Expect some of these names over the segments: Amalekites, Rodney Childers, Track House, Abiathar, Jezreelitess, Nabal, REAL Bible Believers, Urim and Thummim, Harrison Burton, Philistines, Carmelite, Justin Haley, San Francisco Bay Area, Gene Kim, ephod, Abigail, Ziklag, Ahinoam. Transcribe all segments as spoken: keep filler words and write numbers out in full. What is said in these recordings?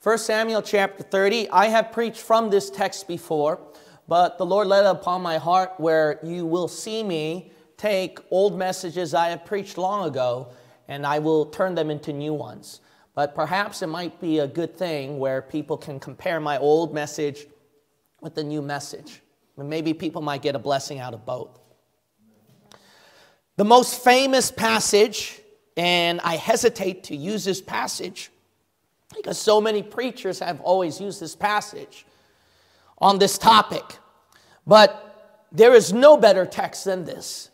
First Samuel chapter thirty, I have preached from this text before, but the Lord led it upon my heart where you will see me take old messages I have preached long ago, and I will turn them into new ones. But perhaps it might be a good thing where people can compare my old message with the new message. And maybe people might get a blessing out of both. The most famous passage, and I hesitate to use this passage, because so many preachers have always used this passage on this topic. But there is no better text than this.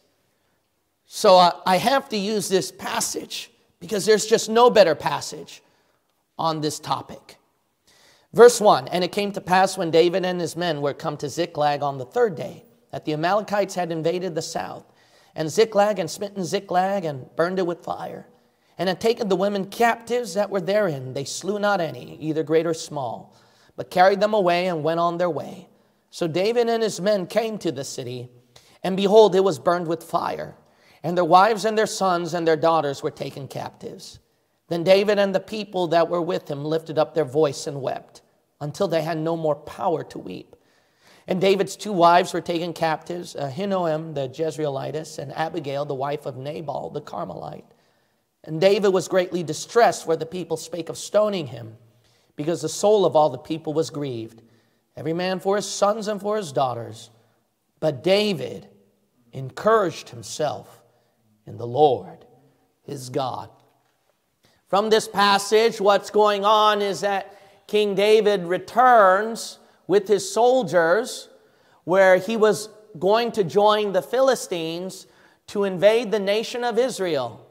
So uh, I have to use this passage because there's just no better passage on this topic. Verse one, and it came to pass when David and his men were come to Ziklag on the third day, that the Amalekites had invaded the south, and Ziklag, and smitten Ziklag, and burned it with fire, and had taken the women captives that were therein. They slew not any, either great or small, but carried them away and went on their way. So David and his men came to the city, and behold, it was burned with fire, and their wives and their sons and their daughters were taken captives. Then David and the people that were with him lifted up their voice and wept, until they had no more power to weep. And David's two wives were taken captives, Ahinoam the Jezreelitess, and Abigail the wife of Nabal the Carmelite. And David was greatly distressed where the people spake of stoning him, because the soul of all the people was grieved, every man for his sons and for his daughters. But David encouraged himself in the Lord his God. From this passage, what's going on is that King David returns with his soldiers, where he was going to join the Philistines to invade the nation of Israel.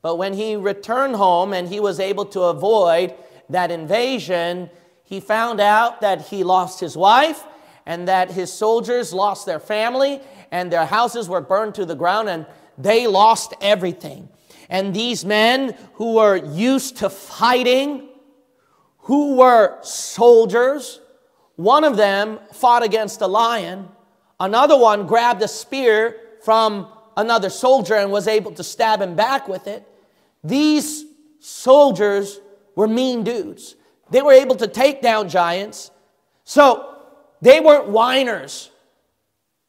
But when he returned home and he was able to avoid that invasion, he found out that he lost his wife and that his soldiers lost their family and their houses were burned to the ground and they lost everything. And these men who were used to fighting, who were soldiers, one of them fought against a lion, another one grabbed a spear from another soldier and was able to stab him back with it. These soldiers were mean dudes. They were able to take down giants. So they weren't whiners.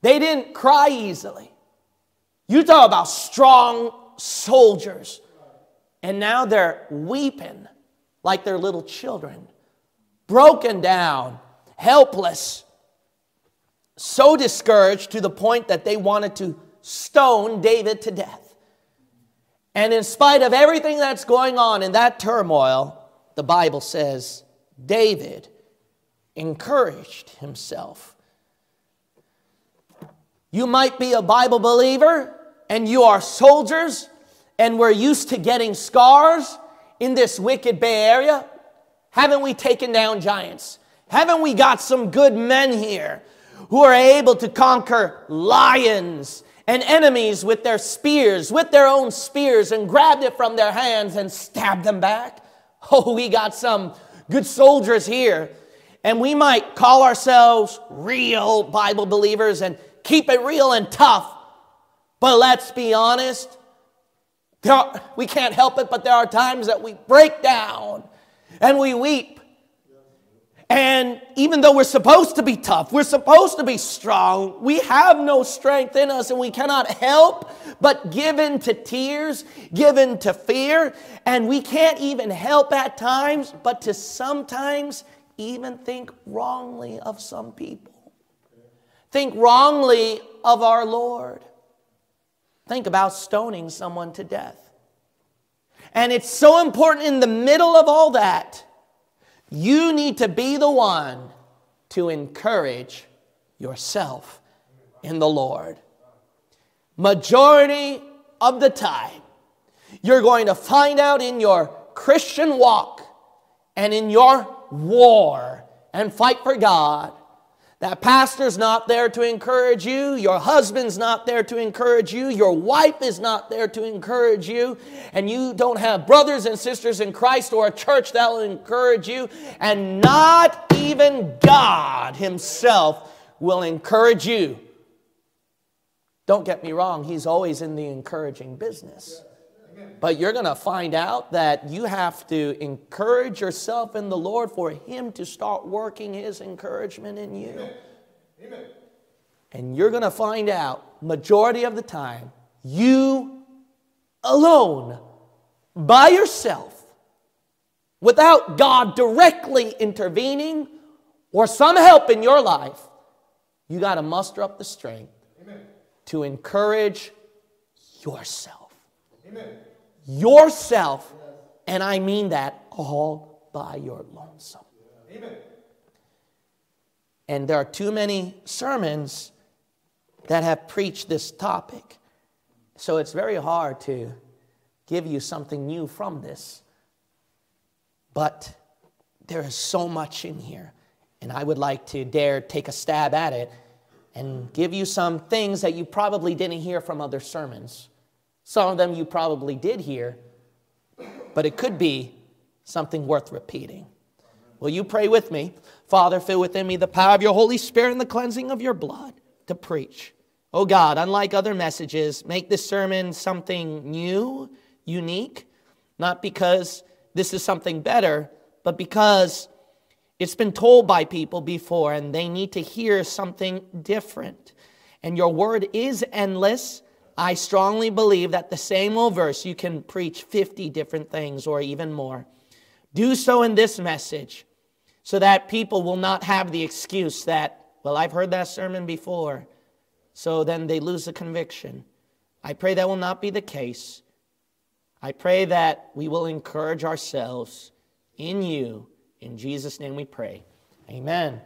They didn't cry easily. You talk about strong soldiers. And now they're weeping like they're little children. Broken down. Helpless. So discouraged to the point that they wanted to stone David to death. And in spite of everything that's going on in that turmoil, the Bible says David encouraged himself. You might be a Bible believer and you are soldiers and we're used to getting scars in this wicked Bay Area. Haven't we taken down giants? Haven't we got some good men here who are able to conquer lions and enemies with their spears, with their own spears, and grabbed it from their hands and stabbed them back? Oh, we got some good soldiers here. And we might call ourselves real Bible believers and keep it real and tough. But let's be honest, there are, we can't help it, but there are times that we break down and we weep. And even though we're supposed to be tough, we're supposed to be strong, we have no strength in us and we cannot help but give in to tears, give in to fear, and we can't even help at times but to sometimes even think wrongly of some people. Think wrongly of our Lord. Think about stoning someone to death. And it's so important in the middle of all that, you need to be the one to encourage yourself in the Lord. Majority of the time, you're going to find out in your Christian walk and in your war and fight for God that pastor's not there to encourage you, your husband's not there to encourage you, your wife is not there to encourage you, and you don't have brothers and sisters in Christ or a church that will encourage you, and not even God himself will encourage you. Don't get me wrong, he's always in the encouraging business. But you're going to find out that you have to encourage yourself in the Lord for Him to start working His encouragement in you. Amen. Amen. And you're going to find out, majority of the time, you alone, by yourself, without God directly intervening or some help in your life, you got to muster up the strength Amen. To encourage yourself. Amen. Yourself, and I mean that all by your lonesome. Amen. And there are too many sermons that have preached this topic. So it's very hard to give you something new from this. But there is so much in here. And I would like to dare take a stab at it and give you some things that you probably didn't hear from other sermons. Some of them you probably did hear, but it could be something worth repeating. Will you pray with me? Father, fill within me the power of your Holy Spirit and the cleansing of your blood to preach. Oh God, unlike other messages, make this sermon something new, unique, not because this is something better, but because it's been told by people before and they need to hear something different. And your word is endless. I strongly believe that the same old verse, you can preach fifty different things or even more. Do so in this message so that people will not have the excuse that, well, I've heard that sermon before, so then they lose the conviction. I pray that will not be the case. I pray that we will encourage ourselves in you. In Jesus' name we pray. Amen.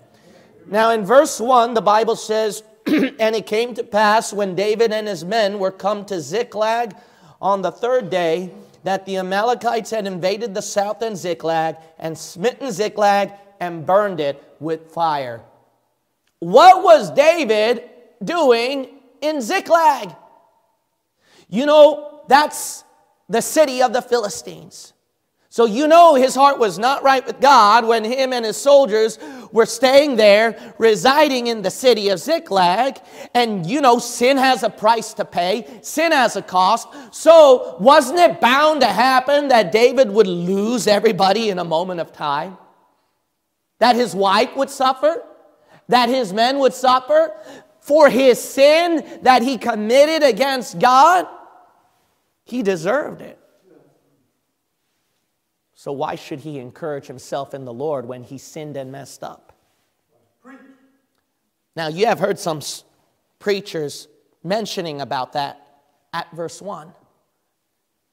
Now in verse one, the Bible says, and it came to pass when David and his men were come to Ziklag on the third day, that the Amalekites had invaded the south and Ziklag, and smitten Ziklag, and burned it with fire. What was David doing in Ziklag? You know, that's the city of the Philistines. So you know his heart was not right with God when him and his soldiers were staying there, residing in the city of Ziklag. And you know sin has a price to pay. Sin has a cost. So wasn't it bound to happen that David would lose everybody in a moment of time? That his wife would suffer? That his men would suffer for his sin that he committed against God? He deserved it. So why should he encourage himself in the Lord when he sinned and messed up? Now, you have heard some preachers mentioning about that at verse one.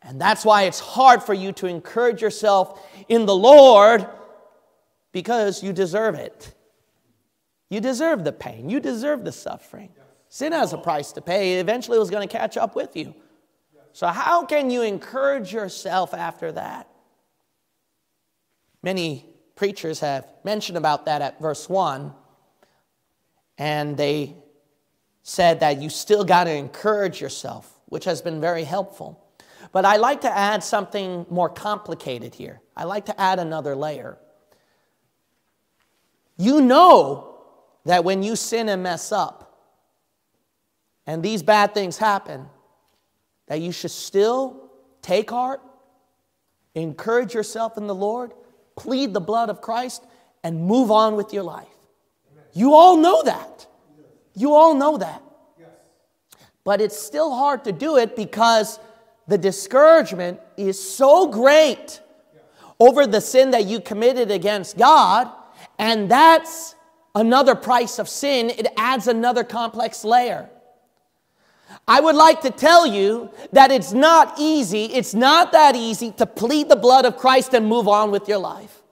And that's why it's hard for you to encourage yourself in the Lord, because you deserve it. You deserve the pain. You deserve the suffering. Sin has a price to pay. Eventually, it was going to catch up with you. So how can you encourage yourself after that? Many preachers have mentioned about that at verse one. And they said that you still got to encourage yourself, which has been very helpful. But I like to add something more complicated here. I like to add another layer. You know that when you sin and mess up, and these bad things happen, that you should still take heart, encourage yourself in the Lord, plead the blood of Christ, and move on with your life. Amen. You all know that. You all know that. Yes. But it's still hard to do it because the discouragement is so great yes. over the sin that you committed against God, and that's another price of sin. It adds another complex layer. I would like to tell you that it's not easy, it's not that easy to plead the blood of Christ and move on with your life.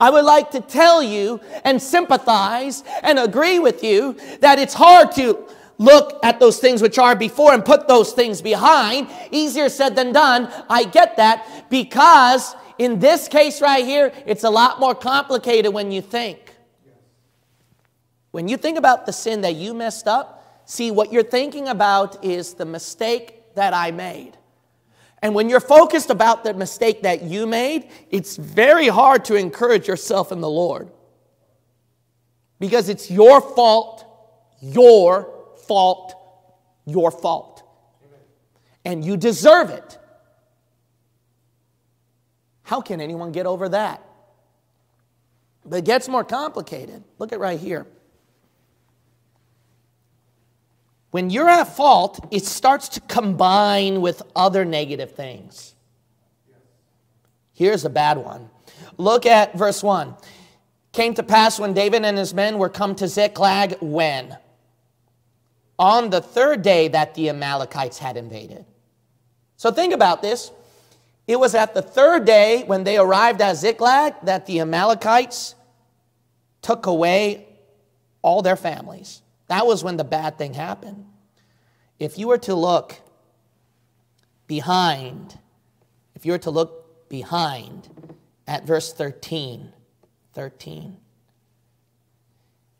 I would like to tell you and sympathize and agree with you that it's hard to look at those things which are before and put those things behind. Easier said than done, I get that, because in this case right here, it's a lot more complicated when you think. When you think about the sin that you messed up, see, what you're thinking about is the mistake that I made. And when you're focused about the mistake that you made, it's very hard to encourage yourself in the Lord. Because it's your fault, your fault, your fault. And you deserve it. How can anyone get over that? But it gets more complicated. Look at right here. When you're at fault, it starts to combine with other negative things. Here's a bad one. Look at verse one. Came to pass when David and his men were come to Ziklag, when? On the third day that the Amalekites had invaded. So think about this. It was at the third day when they arrived at Ziklag that the Amalekites took away all their families. That was when the bad thing happened. If you were to look behind, if you were to look behind at verse thirteen, thirteen.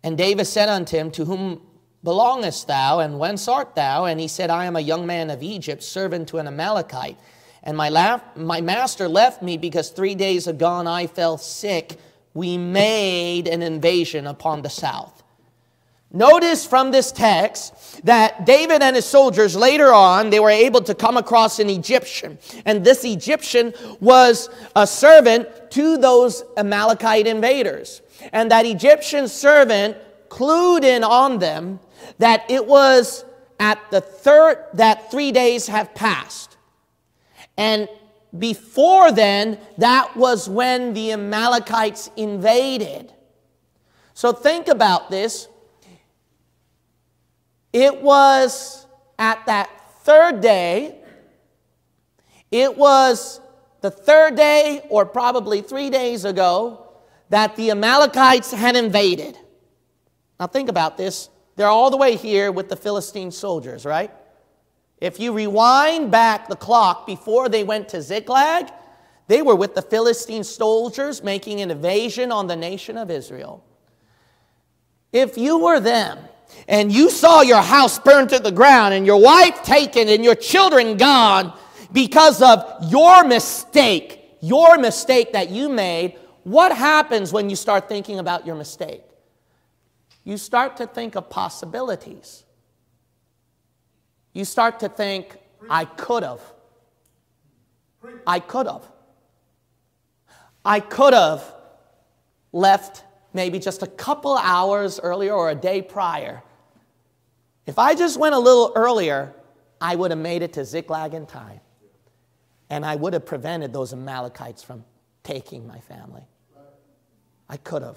And David said unto him, to whom belongest thou, and whence art thou? And he said, I am a young man of Egypt, servant to an Amalekite. And my, la my master left me because three days agone I fell sick. We made an invasion upon the south. Notice from this text that David and his soldiers later on, they were able to come across an Egyptian. And this Egyptian was a servant to those Amalekite invaders. And that Egyptian servant clued in on them that it was at the third, that three days have passed. And before then, that was when the Amalekites invaded. So think about this. It was at that third day. It was the third day, or probably three days ago, that the Amalekites had invaded. Now think about this. They're all the way here with the Philistine soldiers, right? If you rewind back the clock before they went to Ziklag, they were with the Philistine soldiers making an invasion on the nation of Israel. If you were them, and you saw your house burned to the ground, and your wife taken, and your children gone because of your mistake, your mistake that you made, what happens when you start thinking about your mistake? You start to think of possibilities. You start to think, I could have. I could have. I could have left maybe just a couple hours earlier or a day prior. If I just went a little earlier, I would have made it to Ziklag in time. And I would have prevented those Amalekites from taking my family. I could have.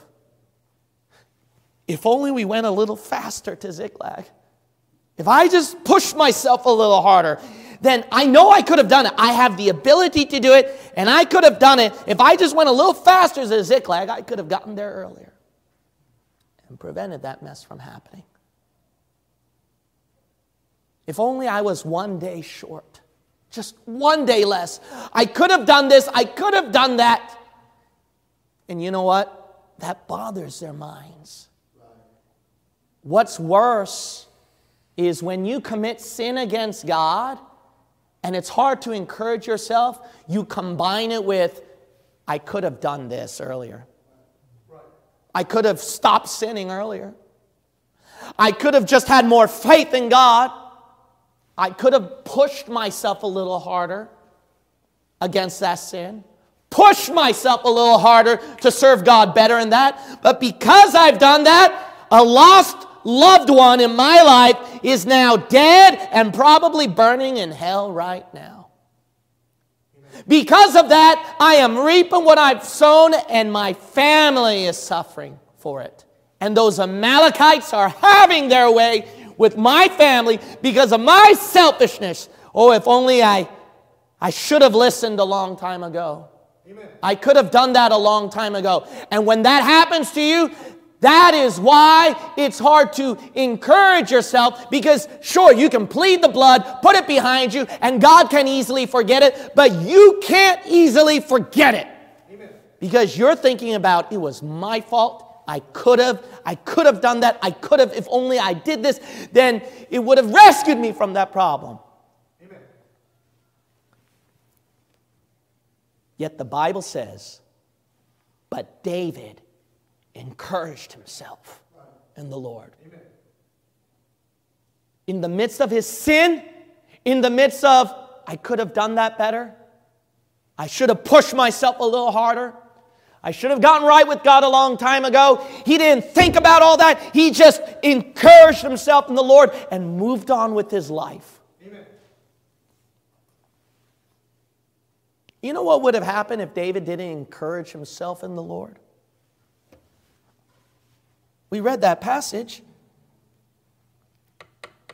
If only we went a little faster to Ziklag. If I just pushed myself a little harder, then I know I could have done it. I have the ability to do it, and I could have done it. If I just went a little faster to Ziklag, I could have gotten there earlier and prevented that mess from happening. If only I was one day short, just one day less. I could have done this. I could have done that. And you know what? That bothers their minds. What's worse is when you commit sin against God, and it's hard to encourage yourself, you combine it with, I could have done this earlier. I could have stopped sinning earlier. I could have just had more faith in God. I could have pushed myself a little harder against that sin. Pushed myself a little harder to serve God better in that. But because I've done that, a lost loved one in my life is now dead and probably burning in hell right now. Because of that, I am reaping what I've sown, and my family is suffering for it. And those Amalekites are having their way with my family because of my selfishness. Oh, if only I, I should have listened a long time ago. Amen. I could have done that a long time ago. And when that happens to you, that is why it's hard to encourage yourself, because sure, you can plead the blood, put it behind you, and God can easily forget it, but you can't easily forget it. Amen. Because you're thinking about, it was my fault, I could have, I could have done that, I could have, if only I did this, then it would have rescued me from that problem. Amen. Yet the Bible says, but David encouraged himself in the Lord. Amen. In the midst of his sin, in the midst of, I could have done that better, I should have pushed myself a little harder. I should have gotten right with God a long time ago. He didn't think about all that. He just encouraged himself in the Lord and moved on with his life. Amen. You know what would have happened if David didn't encourage himself in the Lord? We read that passage.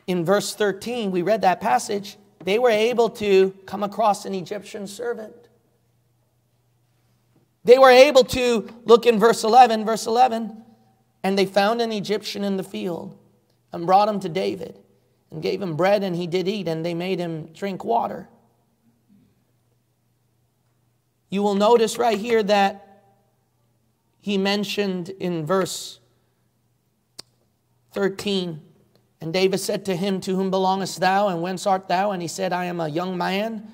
In verse thirteen, we read that passage. They were able to come across an Egyptian servant. They were able to look in verse eleven, verse eleven, and they found an Egyptian in the field and brought him to David and gave him bread and he did eat and they made him drink water. You will notice right here that he mentioned in verse thirteen, and David said to him, to whom belongest thou and whence art thou? And he said, I am a young man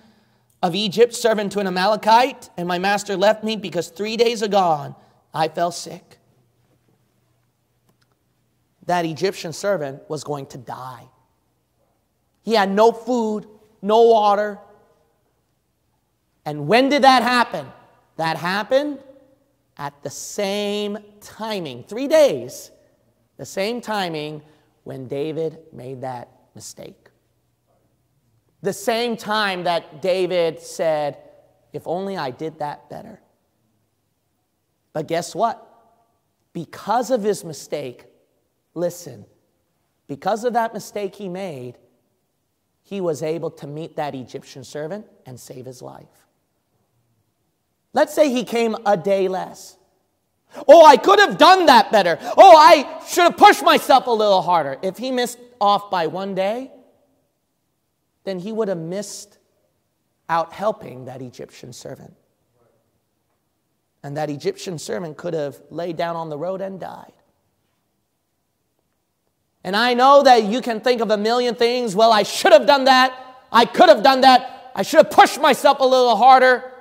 of Egypt, servant to an Amalekite, and my master left me because three days ago I fell sick. That Egyptian servant was going to die. He had no food, no water. And when did that happen? That happened at the same timing, three days, the same timing when David made that mistake. The same time that David said, if only I did that better. But guess what? Because of his mistake, listen, because of that mistake he made, he was able to meet that Egyptian servant and save his life. Let's say he came a day less. Oh, I could have done that better. Oh, I should have pushed myself a little harder. If he missed off by one day, then he would have missed out helping that Egyptian servant. And that Egyptian servant could have laid down on the road and died. And I know that you can think of a million things. Well, I should have done that. I could have done that. I should have pushed myself a little harder.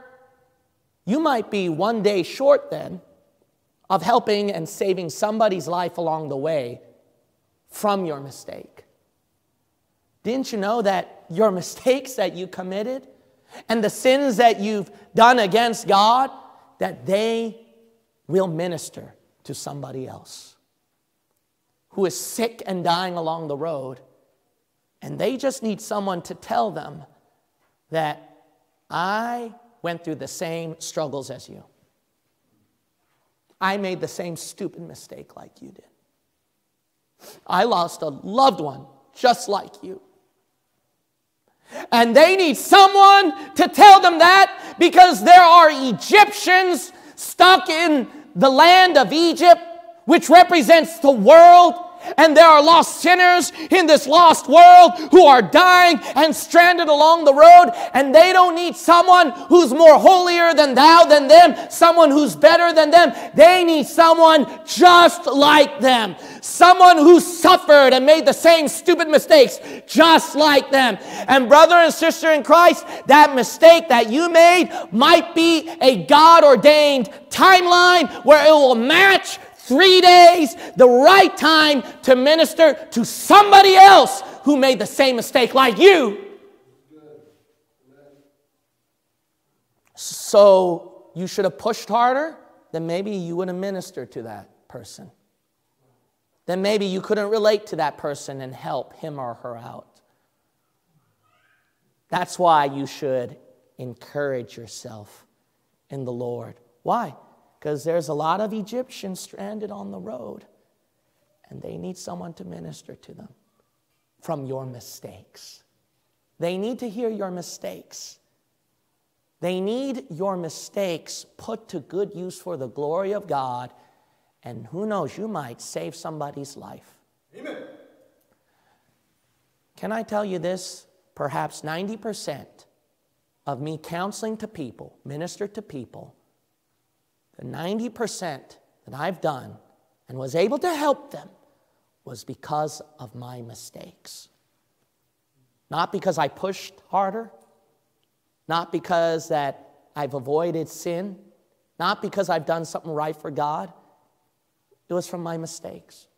You might be one day short then of helping and saving somebody's life along the way from your mistake. Didn't you know that your mistakes that you committed and the sins that you've done against God, that they will minister to somebody else who is sick and dying along the road, and they just need someone to tell them that I went through the same struggles as you. I made the same stupid mistake like you did. I lost a loved one just like you. And they need someone to tell them that, because there are Egyptians stuck in the land of Egypt, which represents the world. And there are lost sinners in this lost world who are dying and stranded along the road. And they don't need someone who's more holier than thou than them, someone who's better than them. They need someone just like them. Someone who suffered and made the same stupid mistakes just like them. And brother and sister in Christ, that mistake that you made might be a God-ordained timeline where it will match three days, the right time to minister to somebody else who made the same mistake like you. So you should have pushed harder, then maybe you would have ministered to that person. Then maybe you couldn't relate to that person and help him or her out. That's why you should encourage yourself in the Lord. Why? Because there's a lot of Egyptians stranded on the road, and they need someone to minister to them from your mistakes. They need to hear your mistakes. They need your mistakes put to good use for the glory of God, and who knows, you might save somebody's life. Amen. Can I tell you this? Perhaps ninety percent of me counseling to people, minister to people, the ninety percent that I've done and was able to help them was because of my mistakes. Not because I pushed harder. Not because that I've avoided sin. Not because I've done something right for God. It was from my mistakes.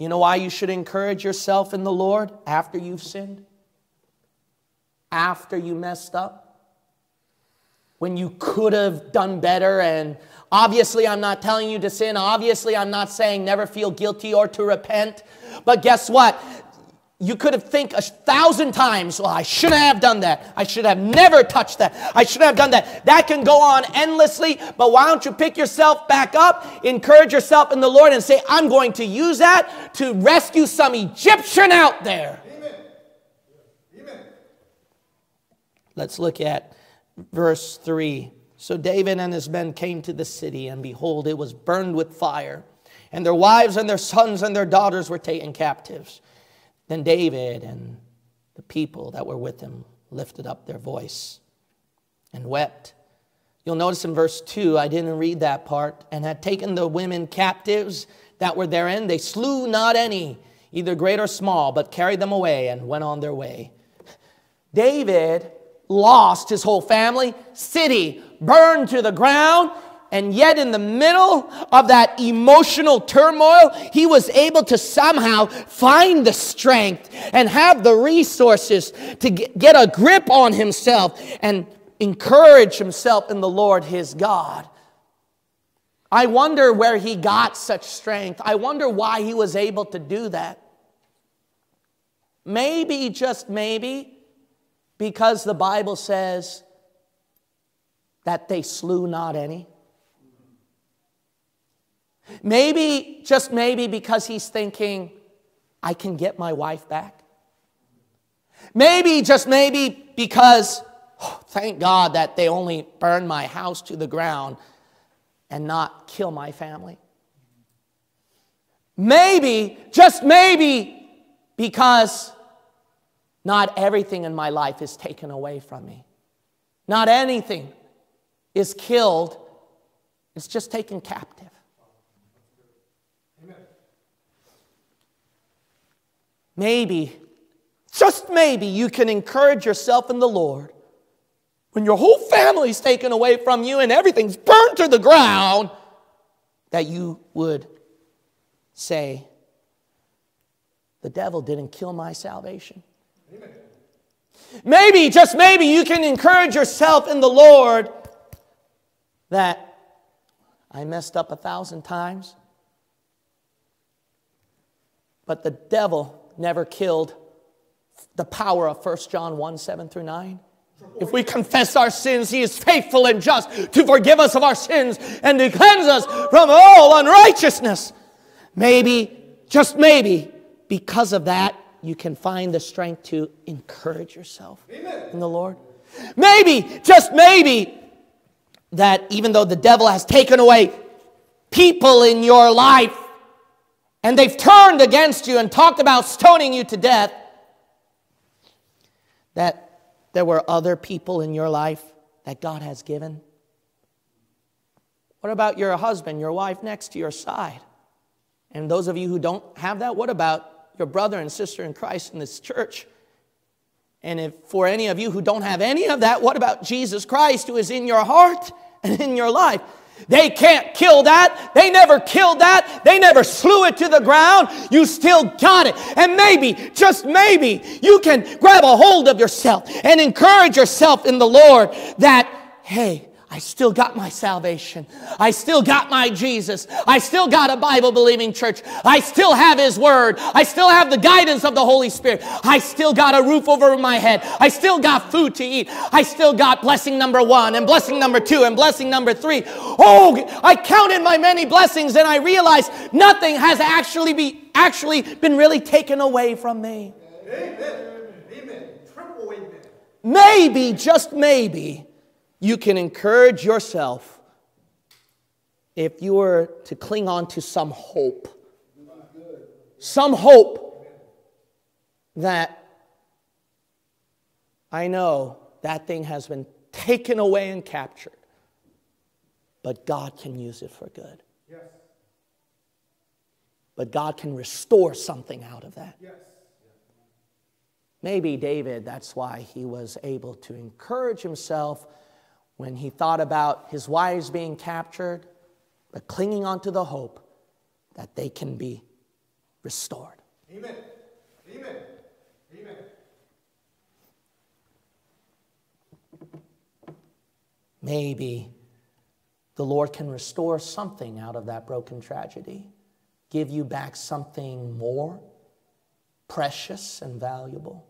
You know why you should encourage yourself in the Lord after you've sinned? after you messed up? When you could have done better? And obviously I'm not telling you to sin. Obviously I'm not saying never feel guilty or to repent. But guess what? You could have think a thousand times, well, I should have done that. I should have never touched that. I should have done that. That can go on endlessly, but why don't you pick yourself back up, encourage yourself in the Lord, and say, I'm going to use that to rescue some Egyptian out there. Amen. Amen. Let's look at verse three. So David and his men came to the city, and behold, it was burned with fire, and their wives and their sons and their daughters were taken captives. Then David and the people that were with him lifted up their voice and wept. You'll notice in verse two, I didn't read that part, and had taken the women captives that were therein. They slew not any, either great or small, but carried them away and went on their way. David lost his whole family, city burned to the ground. And yet in the middle of that emotional turmoil, he was able to somehow find the strength and have the resources to get a grip on himself and encourage himself in the Lord his God. I wonder where he got such strength. I wonder why he was able to do that. Maybe, just maybe, because the Bible says that they slew not any. Maybe, just maybe, because he's thinking, I can get my wife back. Maybe, just maybe, because, oh, thank God that they only burned my house to the ground and not kill my family. Maybe, just maybe, because not everything in my life is taken away from me. Not anything is killed. It's just taken captive. Maybe, just maybe, you can encourage yourself in the Lord when your whole family's taken away from you and everything's burned to the ground, that you would say, the devil didn't kill my salvation. Amen. Maybe, just maybe, you can encourage yourself in the Lord that I messed up a thousand times, but the devil never killed the power of First John one, seven through nine. If we confess our sins, he is faithful and just to forgive us of our sins and to cleanse us from all unrighteousness. Maybe, just maybe, because of that, you can find the strength to encourage yourself Amen. In the Lord. Maybe, just maybe, that even though the devil has taken away people in your life, and they've turned against you and talked about stoning you to death, that there were other people in your life that God has given. What about your husband, your wife next to your side? And those of you who don't have that, what about your brother and sister in Christ in this church? And if for any of you who don't have any of that, what about Jesus Christ who is in your heart and in your life? They can't kill that. They never killed that. They never slew it to the ground. You still got it. And maybe, just maybe, you can grab a hold of yourself and encourage yourself in the Lord that, hey, I still got my salvation. I still got my Jesus. I still got a Bible-believing church. I still have His Word. I still have the guidance of the Holy Spirit. I still got a roof over my head. I still got food to eat. I still got blessing number one and blessing number two and blessing number three. Oh, I counted my many blessings and I realized nothing has actually, be, actually been really taken away from me. Amen. Amen. Triple amen. Maybe, just maybe, you can encourage yourself if you were to cling on to some hope. Some hope that I know that thing has been taken away and captured, but God can use it for good. Yes. But God can restore something out of that. Yes. Maybe David, that's why he was able to encourage himself when he thought about his wives being captured, but clinging onto the hope that they can be restored. Amen. Amen. Amen. Maybe the Lord can restore something out of that broken tragedy, give you back something more precious and valuable.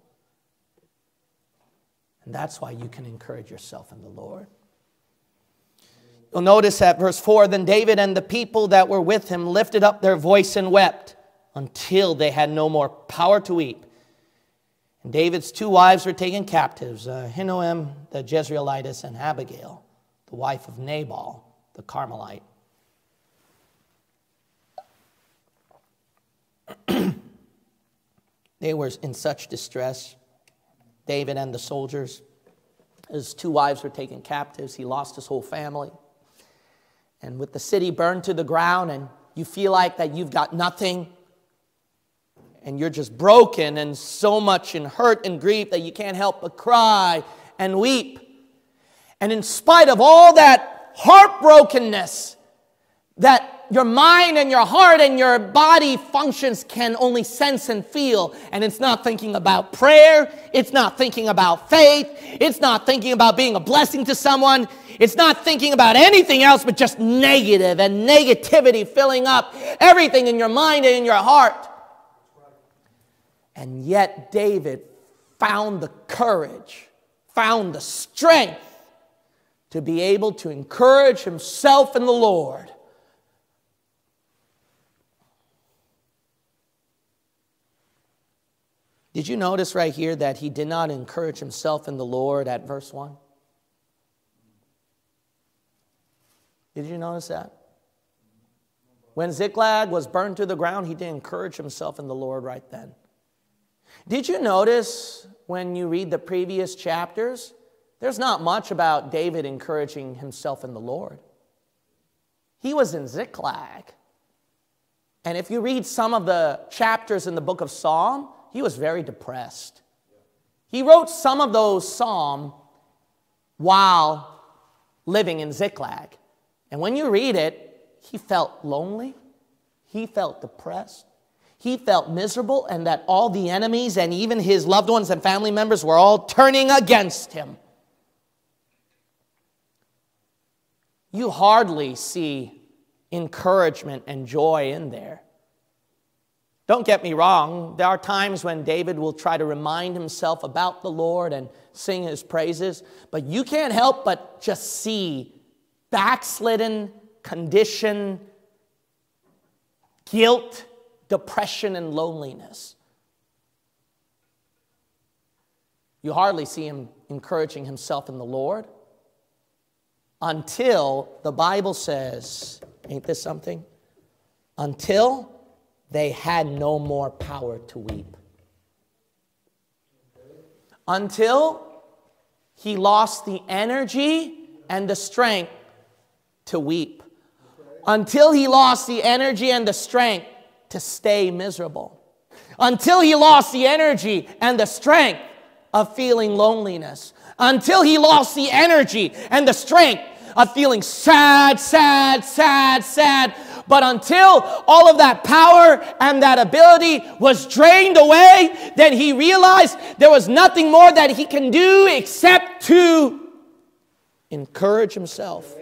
And that's why you can encourage yourself in the Lord. You'll notice at verse four, then David and the people that were with him lifted up their voice and wept until they had no more power to weep. And David's two wives were taken captives, Ahinoam the Jezreelitess and Abigail, the wife of Nabal the Carmelite. They were in such distress, David and the soldiers. His two wives were taken captives. He lost his whole family. And with the city burned to the ground, and you feel like that you've got nothing, and you're just broken and so much in hurt and grief that you can't help but cry and weep. And in spite of all that heartbrokenness, that your mind and your heart and your body functions can only sense and feel. And it's not thinking about prayer. It's not thinking about faith. It's not thinking about being a blessing to someone. It's not thinking about anything else but just negative and negativity filling up everything in your mind and in your heart. And yet David found the courage, found the strength to be able to encourage himself in the Lord. Did you notice right here that he did not encourage himself in the Lord at verse one? Did you notice that? When Ziklag was burned to the ground, he didn't encourage himself in the Lord right then. Did you notice when you read the previous chapters, there's not much about David encouraging himself in the Lord. He was in Ziklag. And if you read some of the chapters in the book of Psalm, he was very depressed. He wrote some of those psalms while living in Ziklag. And when you read it, he felt lonely. He felt depressed. He felt miserable, and that all the enemies and even his loved ones and family members were all turning against him. You hardly see encouragement and joy in there. Don't get me wrong, there are times when David will try to remind himself about the Lord and sing his praises, but you can't help but just see backslidden condition, guilt, depression, and loneliness. You hardly see him encouraging himself in the Lord until the Bible says, ain't this something? Until they had no more power to weep. Until he lost the energy and the strength to weep. Until he lost the energy and the strength to stay miserable. Until he lost the energy and the strength of feeling loneliness. Until he lost the energy and the strength of feeling sad, sad, sad, sad. But until all of that power and that ability was drained away, then he realized there was nothing more that he can do except to encourage himself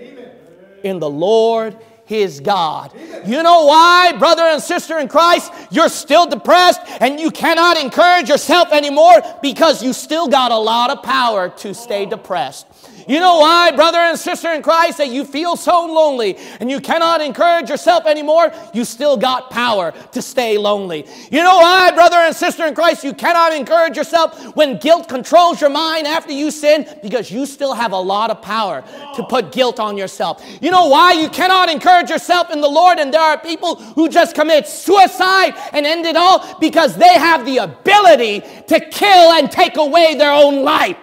in the Lord his God. You know why, brother and sister in Christ? You're still depressed and you cannot encourage yourself anymore because you still got a lot of power to stay depressed. You know why, brother and sister in Christ, that you feel so lonely and you cannot encourage yourself anymore? You still got power to stay lonely. You know why, brother and sister in Christ, you cannot encourage yourself when guilt controls your mind after you sin? Because you still have a lot of power to put guilt on yourself. You know why you cannot encourage yourself in the Lord, and there are people who just commit suicide and end it all because they have the ability to kill and take away their own life.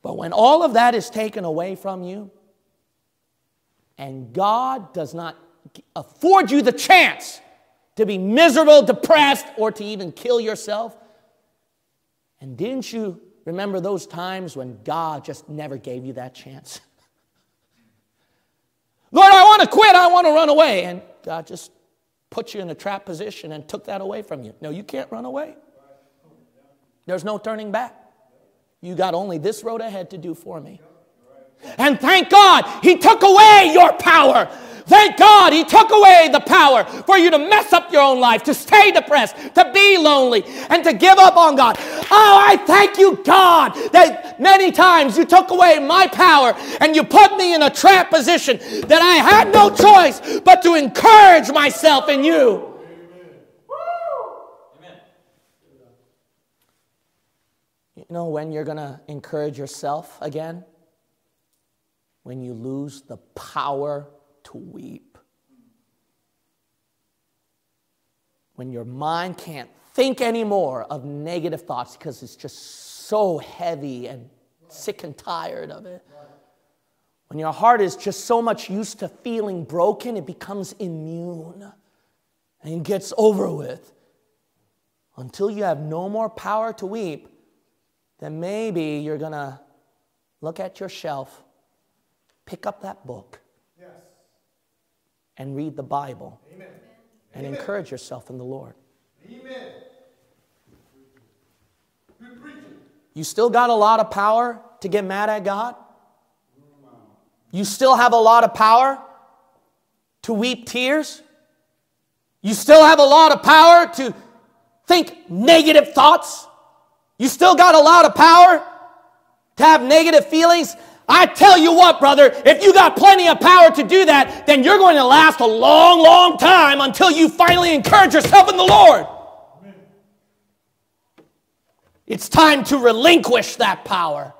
But when all of that is taken away from you and God does not afford you the chance to be miserable, depressed, or to even kill yourself, and didn't you remember those times when God just never gave you that chance? Lord, I want to quit. I want to run away. And God just put you in a trap position and took that away from you. No, you can't run away. There's no turning back. You got only this road ahead to do for me. And thank God he took away your power. Thank God he took away the power for you to mess up your own life, to stay depressed, to be lonely, and to give up on God. Oh, I thank you, God, that many times you took away my power and you put me in a trap position that I had no choice but to encourage myself in you. Amen. You know when you're going to encourage yourself again? When you lose the power to weep. When your mind can't think anymore of negative thoughts because it's just so heavy and sick and tired of it. When your heart is just so much used to feeling broken, it becomes immune and gets over with. Until you have no more power to weep, then maybe you're going to look at your shelf, pick up that book, yes, and read the Bible. Amen. And Amen. Encourage yourself in the Lord. Amen. You still got a lot of power to get mad at God? You still have a lot of power to weep tears? You still have a lot of power to think negative thoughts? You still got a lot of power to have negative feelings? I tell you what, brother, if you got plenty of power to do that, then you're going to last a long, long time until you finally encourage yourself in the Lord. Amen. It's time to relinquish that power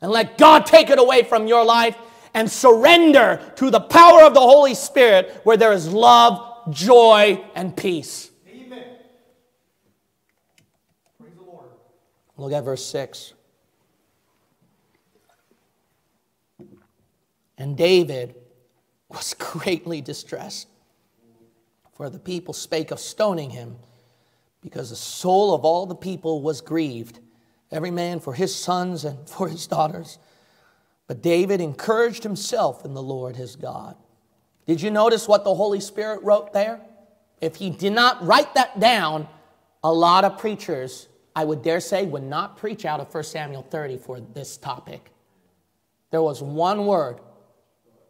and let God take it away from your life and surrender to the power of the Holy Spirit where there is love, joy, and peace. Amen. Praise the Lord. Look at verse six. And David was greatly distressed, for the people spake of stoning him, because the soul of all the people was grieved, every man for his sons and for his daughters. But David encouraged himself in the Lord his God. Did you notice what the Holy Spirit wrote there? If he did not write that down, a lot of preachers, I would dare say, would not preach out of First Samuel thirty for this topic. There was one word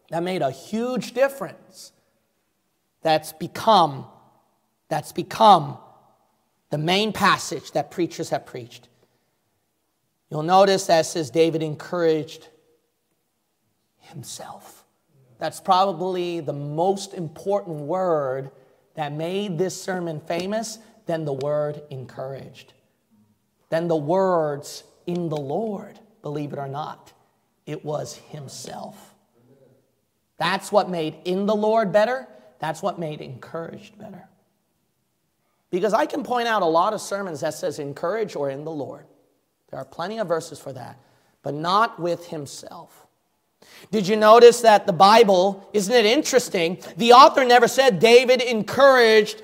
that made a huge difference. That's become, that's become the main passage that preachers have preached. You'll notice that it says David encouraged himself. That's probably the most important word that made this sermon famous, than the word encouraged, than the words in the Lord, believe it or not. It was himself. That's what made in the Lord better. That's what made encouraged better. Because I can point out a lot of sermons that says encourage or in the Lord. There are plenty of verses for that, but not with himself. Did you notice that the Bible, isn't it interesting? The author never said David encouraged,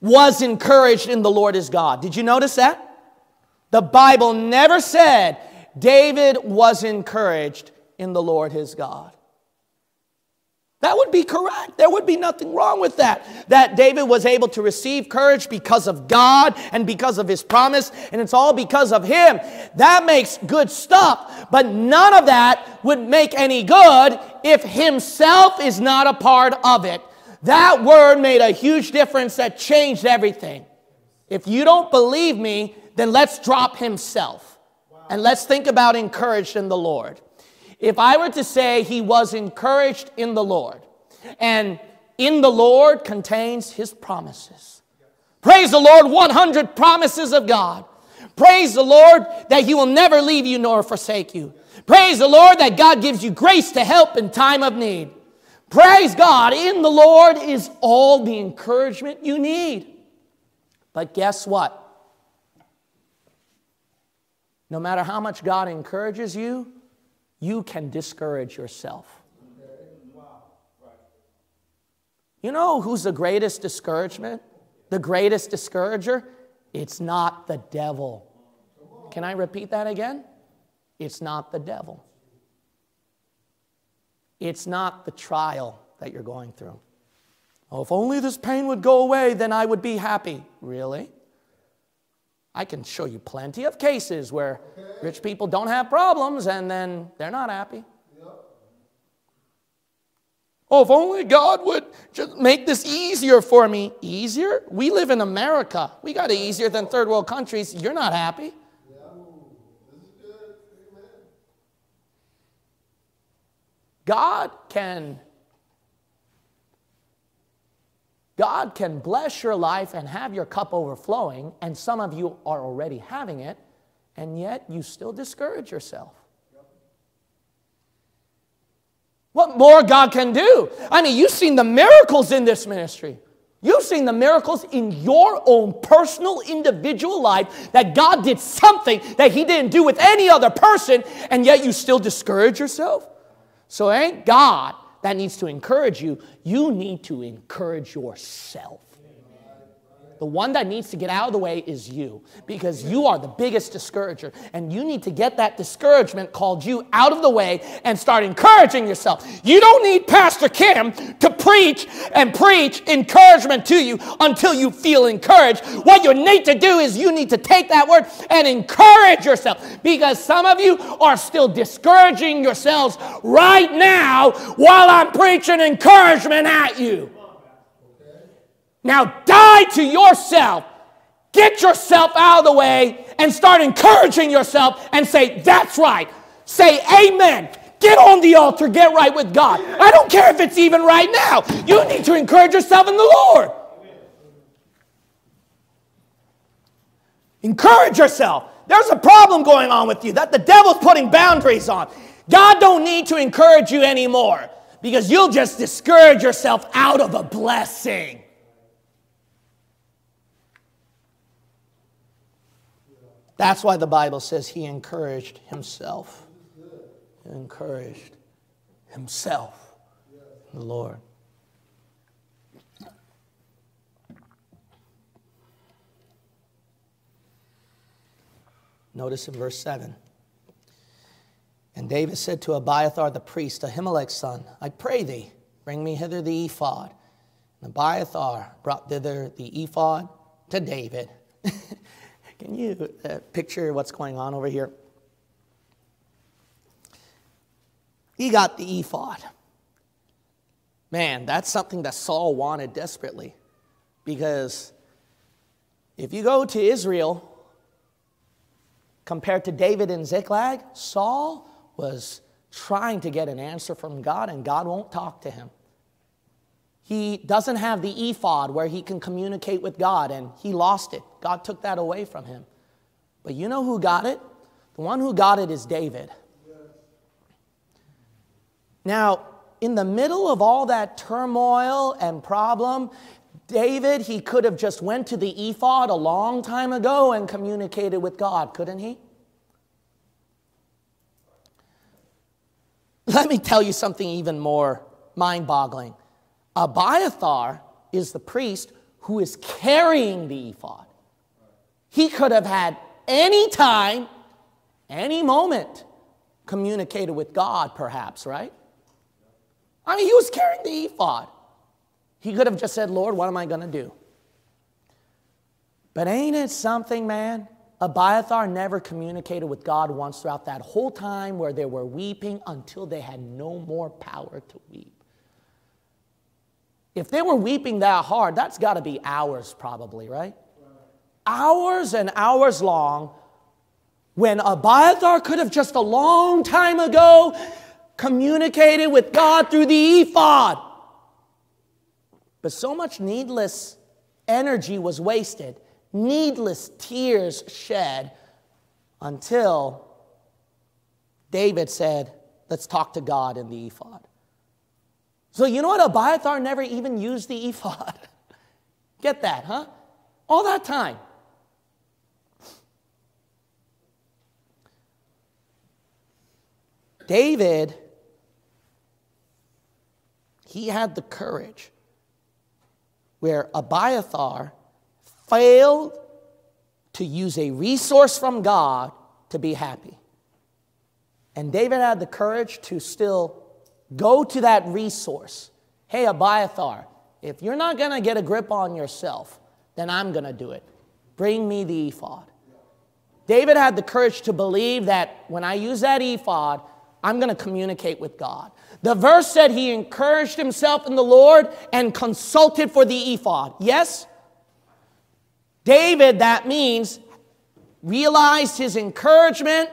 was encouraged in the Lord his God. Did you notice that? The Bible never said David was encouraged in the Lord his God. That would be correct. There would be nothing wrong with that. That David was able to receive courage because of God and because of his promise. And it's all because of him. That makes good stuff. But none of that would make any good if himself is not a part of it. That word made a huge difference that changed everything. If you don't believe me, then let's drop himself. And let's think about encouraged in the Lord. If I were to say he was encouraged in the Lord, and in the Lord contains his promises. Praise the Lord, one hundred promises of God. Praise the Lord that he will never leave you nor forsake you. Praise the Lord that God gives you grace to help in time of need. Praise God, in the Lord is all the encouragement you need. But guess what? No matter how much God encourages you, you can discourage yourself. You know who's the greatest discouragement? The greatest discourager? It's not the devil. Can I repeat that again? It's not the devil. It's not the trial that you're going through. Oh, if only this pain would go away, then I would be happy. Really? I can show you plenty of cases where okay. rich people don't have problems and then they're not happy. Yep. Oh, if only God would just make this easier for me. Easier? We live in America. We got it easier than third world countries. You're not happy. Yeah. This is good. Amen. God can... God can bless your life and have your cup overflowing, and some of you are already having it, and yet you still discourage yourself. Yep. What more God can do? I mean, you've seen the miracles in this ministry. You've seen the miracles in your own personal individual life that God did something that He didn't do with any other person, and yet you still discourage yourself. So it ain't God that needs to encourage you. You need to encourage yourself. The one that needs to get out of the way is you, because you are the biggest discourager, and you need to get that discouragement called you out of the way and start encouraging yourself. You don't need Pastor Kim to preach and preach encouragement to you until you feel encouraged. What you need to do is you need to take that word and encourage yourself, because some of you are still discouraging yourselves right now while I'm preaching encouragement at you. Now die to yourself, get yourself out of the way, and start encouraging yourself and say, that's right. Say amen. Get on the altar, get right with God. I don't care if it's even right now. You need to encourage yourself in the Lord. Encourage yourself. There's a problem going on with you that the devil's putting boundaries on. God don't need to encourage you anymore, because you'll just discourage yourself out of a blessing. That's why the Bible says he encouraged himself. He encouraged himself, the Lord. Notice in verse seven. And David said to Abiathar the priest, Ahimelech's son, I pray thee, bring me hither the ephod. And Abiathar brought thither the ephod to David. Can you uh, picture what's going on over here? He got the ephod. Man, that's something that Saul wanted desperately. Because if you go to Israel, compared to David in Ziklag, Saul was trying to get an answer from God, and God won't talk to him. He doesn't have the ephod where he can communicate with God, and he lost it. God took that away from him. But you know who got it? The one who got it is David. Now, in the middle of all that turmoil and problem, David, he could have just went to the ephod a long time ago and communicated with God, couldn't he? Let me tell you something even more mind-boggling. Abiathar is the priest who is carrying the ephod. He could have had any time, any moment, communicated with God perhaps, right? I mean, he was carrying the ephod. He could have just said, Lord, what am I going to do? But ain't it something, man? Abiathar never communicated with God once throughout that whole time where they were weeping until they had no more power to weep. If they were weeping that hard, that's got to be hours probably, right? Hours and hours long, when Abiathar could have just a long time ago communicated with God through the ephod. But so much needless energy was wasted, needless tears shed, until David said, let's talk to God in the ephod. So you know what? Abiathar never even used the ephod. Get that, huh? All that time. David, he had the courage where Abiathar failed to use a resource from God to be happy. And David had the courage to still go to that resource. Hey, Abiathar, if you're not going to get a grip on yourself, then I'm going to do it. Bring me the ephod. David had the courage to believe that when I use that ephod, I'm going to communicate with God. The verse said he encouraged himself in the Lord and consulted for the ephod. Yes? David, that means, realized his encouragement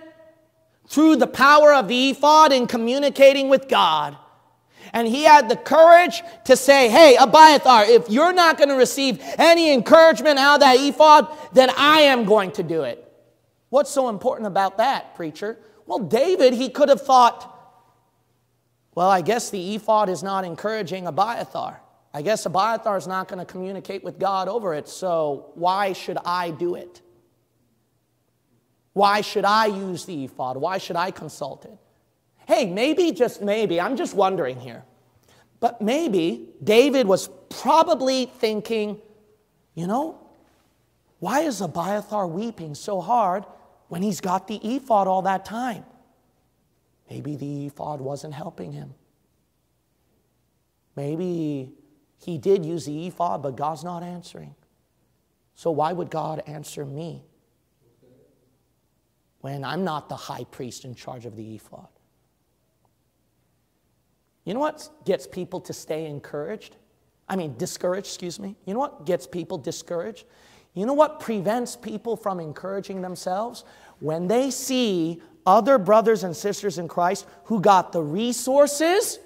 through the power of the ephod in communicating with God. And he had the courage to say, hey, Abiathar, if you're not going to receive any encouragement out of that ephod, then I am going to do it. What's so important about that, preacher? Well, David, he could have thought, well, I guess the ephod is not encouraging Abiathar. I guess Abiathar is not going to communicate with God over it, so why should I do it? Why should I use the ephod? Why should I consult it? Hey, maybe, just maybe, I'm just wondering here, but maybe David was probably thinking, you know, why is Abiathar weeping so hard when he's got the ephod all that time? Maybe the ephod wasn't helping him. Maybe he did use the ephod, but God's not answering. So why would God answer me when I'm not the high priest in charge of the ephod? You know what gets people to stay encouraged? I mean, discouraged, excuse me. You know what gets people discouraged? You know what prevents people from encouraging themselves? When they see other brothers and sisters in Christ who got the resources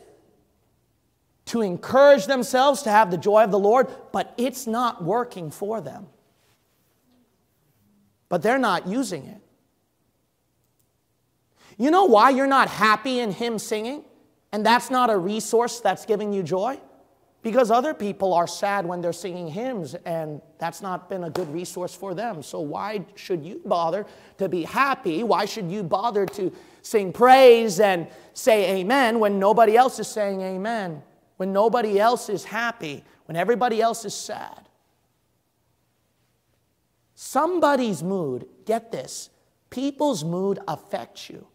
to encourage themselves to have the joy of the Lord, but it's not working for them. But they're not using it. You know why you're not happy in hymn singing? And that's not a resource that's giving you joy? Because other people are sad when they're singing hymns, and that's not been a good resource for them. So why should you bother to be happy? Why should you bother to sing praise and say amen when nobody else is saying amen? When nobody else is happy? When everybody else is sad? Somebody's mood, get this, people's mood affects you.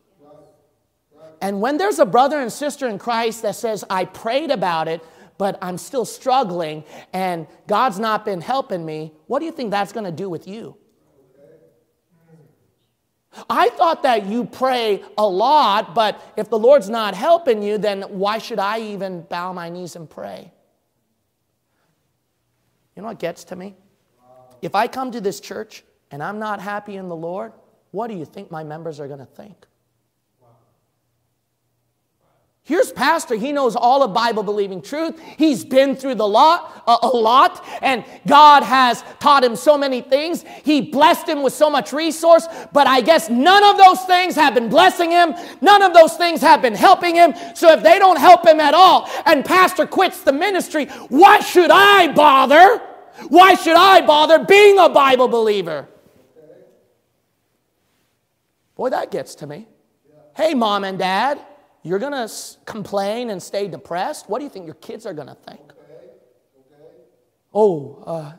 And when there's a brother and sister in Christ that says, I prayed about it, but I'm still struggling, and God's not been helping me, what do you think that's going to do with you? I thought that you pray a lot, but if the Lord's not helping you, then why should I even bow my knees and pray? You know what gets to me? If I come to this church and I'm not happy in the Lord, what do you think my members are going to think? Here's pastor, he knows all of Bible-believing truth. He's been through the lot, a, a lot, and God has taught him so many things. He blessed him with so much resource, but I guess none of those things have been blessing him. None of those things have been helping him. So if they don't help him at all and pastor quits the ministry, why should I bother? Why should I bother being a Bible believer? Boy, that gets to me. Hey, mom and dad. You're going to complain and stay depressed? What do you think your kids are going to think? Okay. Okay. Oh, uh,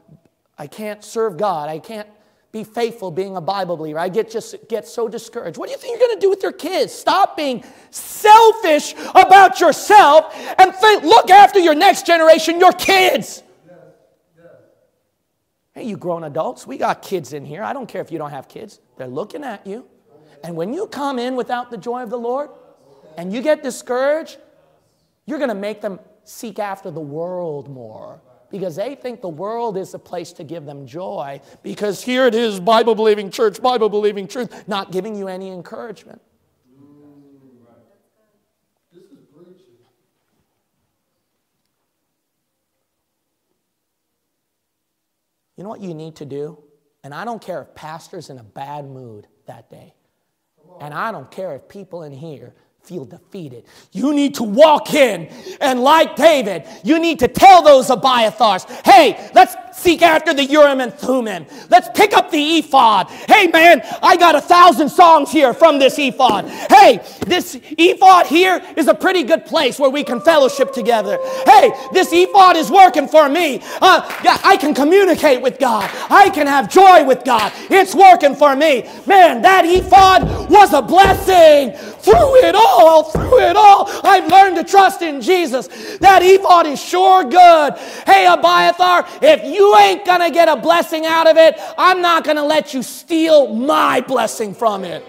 I can't serve God. I can't be faithful being a Bible believer. I get just get so discouraged. What do you think you're going to do with your kids? Stop being selfish about yourself and think, look after your next generation, your kids. Yeah. Yeah. Hey, you grown adults, we got kids in here. I don't care if you don't have kids. They're looking at you. And when you come in without the joy of the Lord, and you get discouraged, you're going to make them seek after the world more because they think the world is the place to give them joy because here it is, Bible-believing church, Bible-believing truth, not giving you any encouragement. You know what you need to do? And I don't care if pastor's in a bad mood that day. And I don't care if people in here feel defeated. You need to walk in and like David, you need to tell those Abiathars, hey, let's seek after the Urim and Thummim. Let's pick up the ephod. Hey, man, I got a thousand songs here from this ephod. Hey, Hey, this ephod here is a pretty good place where we can fellowship together. Hey, this ephod is working for me. Uh, I can communicate with God. I can have joy with God. It's working for me. Man, that ephod was a blessing. Through it all, through it all, I've learned to trust in Jesus. That ephod is sure good. Hey, Abiathar, if you ain't going to get a blessing out of it, I'm not going to let you steal my blessing from it.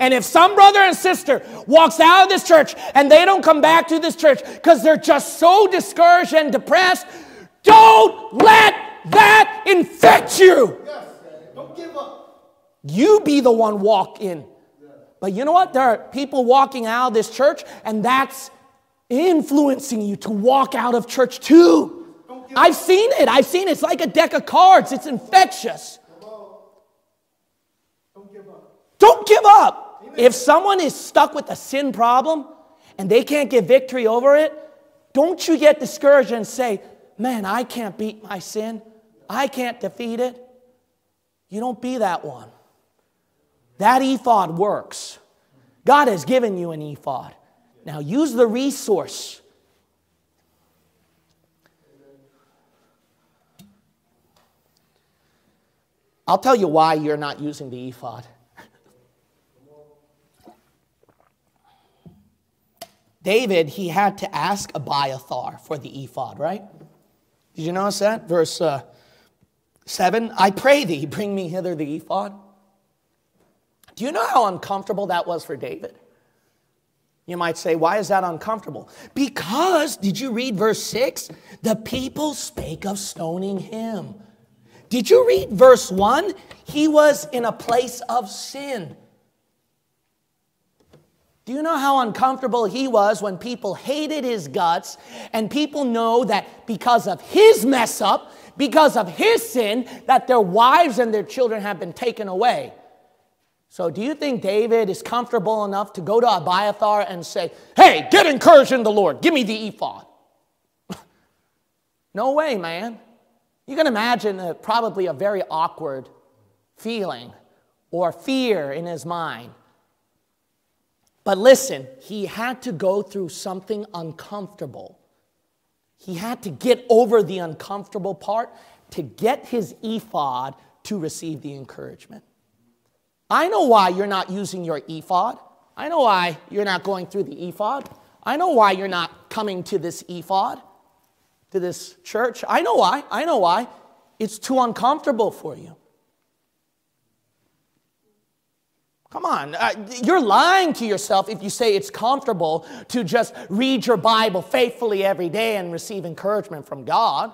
And if some brother and sister walks out of this church and they don't come back to this church because they're just so discouraged and depressed, don't let that infect you. Yes, don't give up. You be the one walk in. But you know what? There are people walking out of this church, and that's influencing you to walk out of church too. I've seen it. I've seen it. It's like a deck of cards. It's infectious. Don't give up. Don't give up. Amen. If someone is stuck with a sin problem and they can't get victory over it, don't you get discouraged and say, man, I can't beat my sin. I can't defeat it. You don't be that one. That ephod works. God has given you an ephod. Now use the resource. I'll tell you why you're not using the ephod. David, he had to ask Abiathar for the ephod, right? Did you notice that? Verse uh, seven, I pray thee, bring me hither the ephod. Do you know how uncomfortable that was for David? You might say, why is that uncomfortable? Because, did you read verse six? The people spake of stoning him. Did you read verse one? He was in a place of sin. Do you know how uncomfortable he was when people hated his guts and people know that because of his mess up, because of his sin, that their wives and their children have been taken away? So do you think David is comfortable enough to go to Abiathar and say, hey, get encouraged in the Lord. Give me the ephod. No way, man. You can imagine a, probably a very awkward feeling or fear in his mind. But listen, he had to go through something uncomfortable. He had to get over the uncomfortable part to get his ephod to receive the encouragement. I know why you're not using your ephod. I know why you're not going through the ephod. I know why you're not coming to this ephod, to this church. I know why. I know why. It's too uncomfortable for you. Come on. Uh, you're lying to yourself if you say it's comfortable to just read your Bible faithfully every day and receive encouragement from God.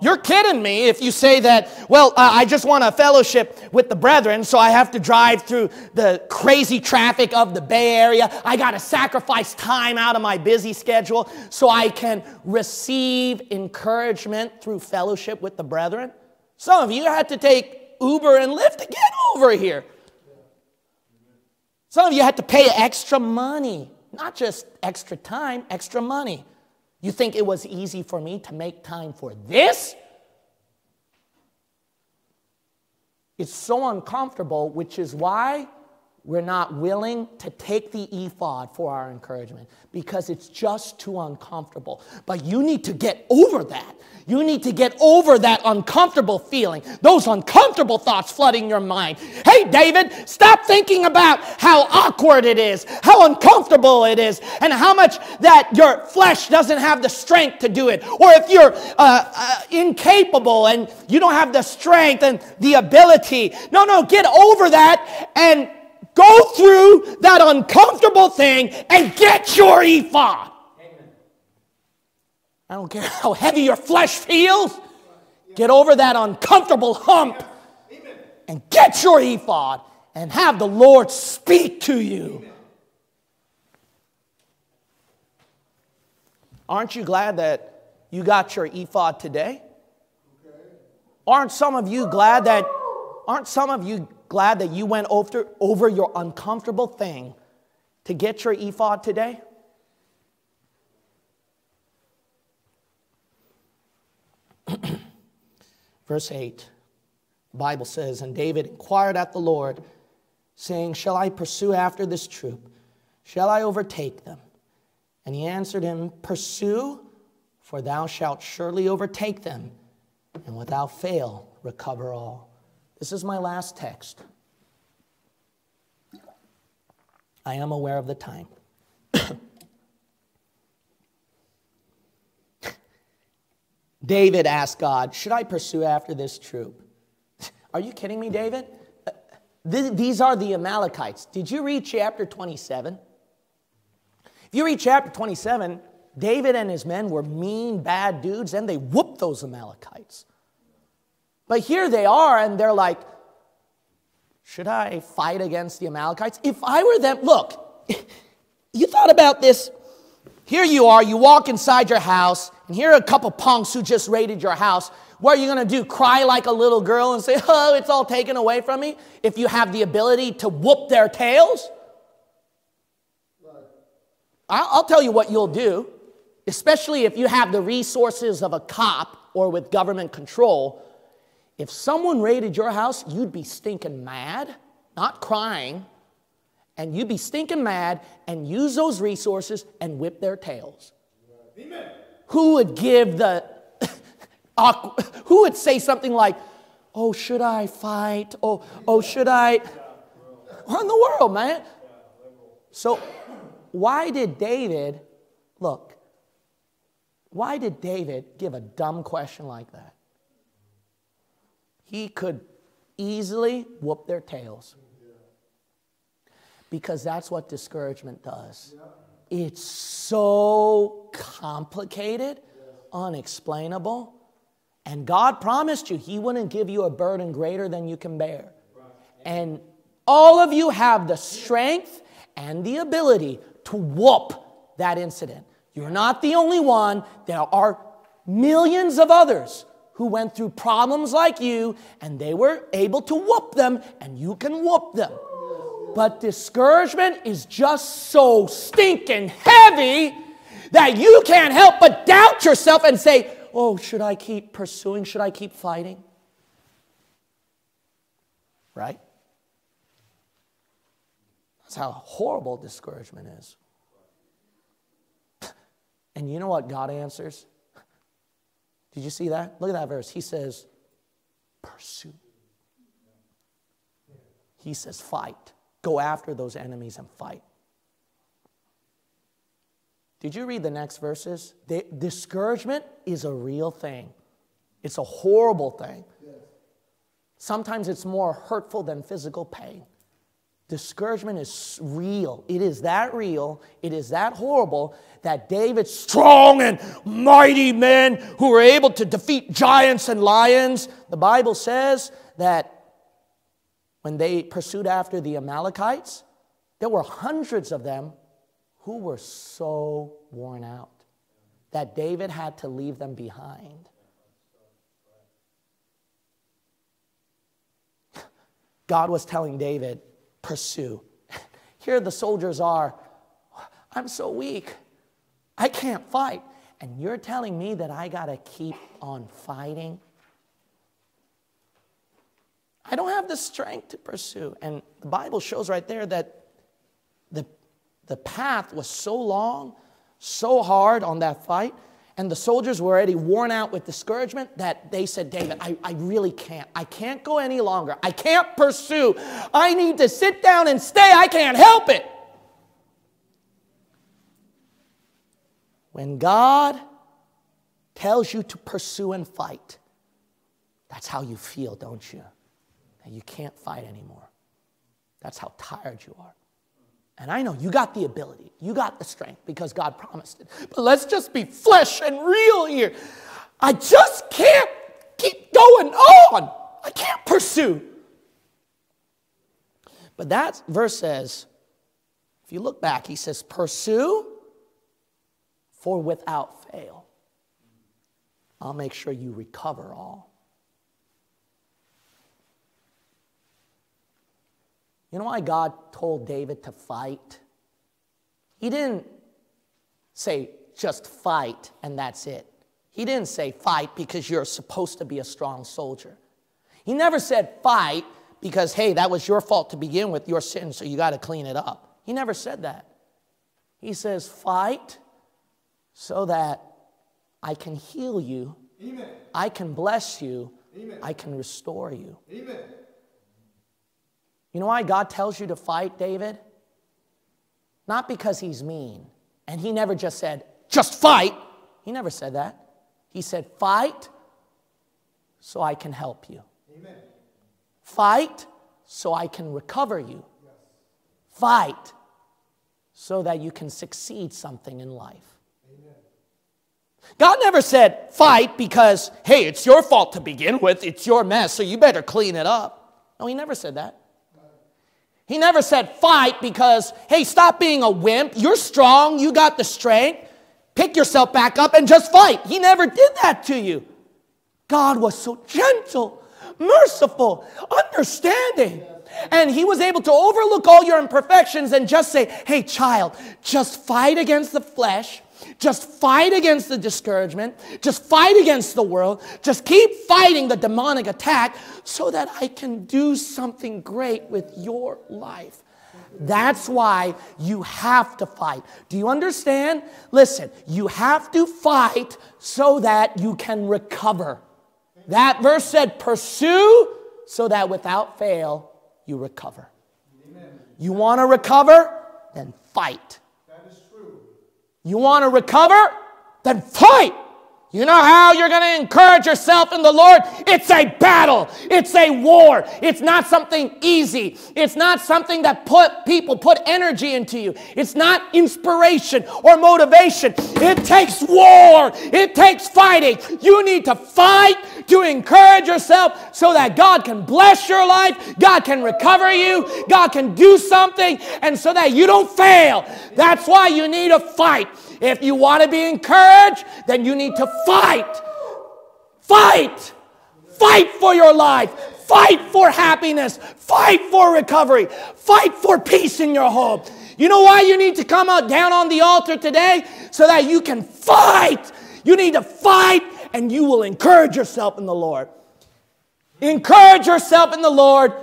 You're kidding me if you say that, well, uh, I just want a fellowship with the brethren, so I have to drive through the crazy traffic of the Bay Area. I got to sacrifice time out of my busy schedule so I can receive encouragement through fellowship with the brethren. Some of you had to take Uber and Lyft to get over here. Some of you had to pay extra money, not just extra time, extra money. You think it was easy for me to make time for this? It's so uncomfortable, which is why we're not willing to take the ephod for our encouragement, because it's just too uncomfortable. But you need to get over that. You need to get over that uncomfortable feeling, those uncomfortable thoughts flooding your mind. Hey, David, stop thinking about how awkward it is, how uncomfortable it is, and how much that your flesh doesn't have the strength to do it. Or if you're uh, uh, incapable and you don't have the strength and the ability. No, no, get over that and go through that uncomfortable thing and get your ephod. Amen. I don't care how heavy your flesh feels. Get over that uncomfortable hump. Amen. And get your ephod and have the Lord speak to you. Amen. Aren't you glad that you got your ephod today? Okay. Aren't some of you glad that, aren't some of you glad that you went over, over your uncomfortable thing to get your ephod today? Verse eight, the Bible says, and David inquired at the Lord, saying, shall I pursue after this troop? Shall I overtake them? And he answered him, pursue, for thou shalt surely overtake them, and without fail recover all. This is my last text. I am aware of the time. David asked God, should I pursue after this troop? Are you kidding me, David? These are the Amalekites. Did you read chapter twenty-seven? If you read chapter twenty-seven, David and his men were mean, bad dudes, and they whooped those Amalekites. But here they are, and they're like, should I fight against the Amalekites? If I were them, look, you thought about this. Here you are, you walk inside your house, and here are a couple punks who just raided your house. What are you going to do, cry like a little girl and say, oh, it's all taken away from me, if you have the ability to whoop their tails? I'll tell you what you'll do, especially if you have the resources of a cop or with government control. If someone raided your house, you'd be stinking mad, not crying, and you'd be stinking mad and use those resources and whip their tails. Amen. Who would give the, who would say something like, oh, should I fight? Oh, oh, should I? What in the world, man? So why did David, look, why did David give a dumb question like that? He could easily whoop their tails. Because that's what discouragement does. It's so complicated, unexplainable. And God promised you he wouldn't give you a burden greater than you can bear. And all of you have the strength and the ability to whoop that incident. You're not the only one. There are millions of others who went through problems like you, and they were able to whoop them, and you can whoop them. But discouragement is just so stinking heavy that you can't help but doubt yourself and say, oh, should I keep pursuing? Should I keep fighting? Right? That's how horrible discouragement is. And you know what God answers? Did you see that? Look at that verse. He says, pursue. He says, fight. Go after those enemies and fight. Did you read the next verses? The discouragement is a real thing. It's a horrible thing. Sometimes it's more hurtful than physical pain. Discouragement is real. It is that real. It is that horrible that David's strong and mighty men who were able to defeat giants and lions, the Bible says that when they pursued after the Amalekites, there were hundreds of them who were so worn out that David had to leave them behind. God was telling David, pursue. Here the soldiers are, I'm so weak. I can't fight. And you're telling me that I got to keep on fighting? I don't have the strength to pursue. And the Bible shows right there that the, the path was so long, so hard on that fight, and the soldiers were already worn out with discouragement that they said, David, I, I really can't. I can't go any longer. I can't pursue. I need to sit down and stay. I can't help it. When God tells you to pursue and fight, that's how you feel, don't you? That you can't fight anymore. That's how tired you are. And I know you got the ability, you got the strength because God promised it. But let's just be flesh and real here. I just can't keep going on. I can't pursue. But that verse says, if you look back, he says, pursue for without fail. I'll make sure you recover all. You know why God told David to fight? He didn't say, just fight and that's it. He didn't say, fight because you're supposed to be a strong soldier. He never said, fight because, hey, that was your fault to begin with, your sin, so you got to clean it up. He never said that. He says, fight so that I can heal you. Amen. I can bless you. Amen. I can restore you. Amen. You know why God tells you to fight, David? Not because he's mean. And he never just said, just fight. He never said that. He said, fight so I can help you. Amen. Fight so I can recover you. Yes. Fight so that you can succeed something in life. Amen. God never said, fight because, hey, it's your fault to begin with. It's your mess, so you better clean it up. No, he never said that. He never said fight because, hey, stop being a wimp. You're strong. You got the strength. Pick yourself back up and just fight. He never did that to you. God was so gentle, merciful, understanding. And he was able to overlook all your imperfections and just say, hey, child, just fight against the flesh. Just fight against the discouragement. Just fight against the world. Just keep fighting the demonic attack so that I can do something great with your life. That's why you have to fight. Do you understand? Listen, you have to fight so that you can recover. That verse said, pursue so that without fail you recover. Amen. You want to recover? Then fight. You want to recover? Then fight. You know how you're going to encourage yourself in the Lord? It's a battle. It's a war. It's not something easy. It's not something that put people put energy into you. It's not inspiration or motivation. It takes war. It takes fighting. You need to fight to encourage yourself so that God can bless your life. God can recover you. God can do something. And so that you don't fail. That's why you need to fight. If you want to be encouraged, then you need to fight. Fight. Fight for your life. Fight for happiness. Fight for recovery. Fight for peace in your home. You know why you need to come out down on the altar today? So that you can fight. You need to fight and you will encourage yourself in the Lord. Encourage yourself in the Lord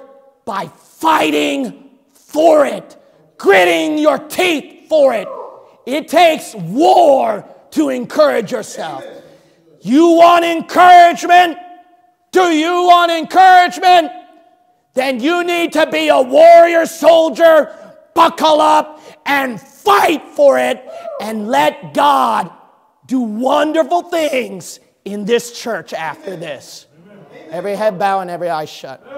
by fighting for it. Gritting your teeth for it. It takes war to encourage yourself. You want encouragement? Do you want encouragement? Then you need to be a warrior soldier. Buckle up and fight for it and let God do wonderful things in this church after this. Every head bow and every eye shut.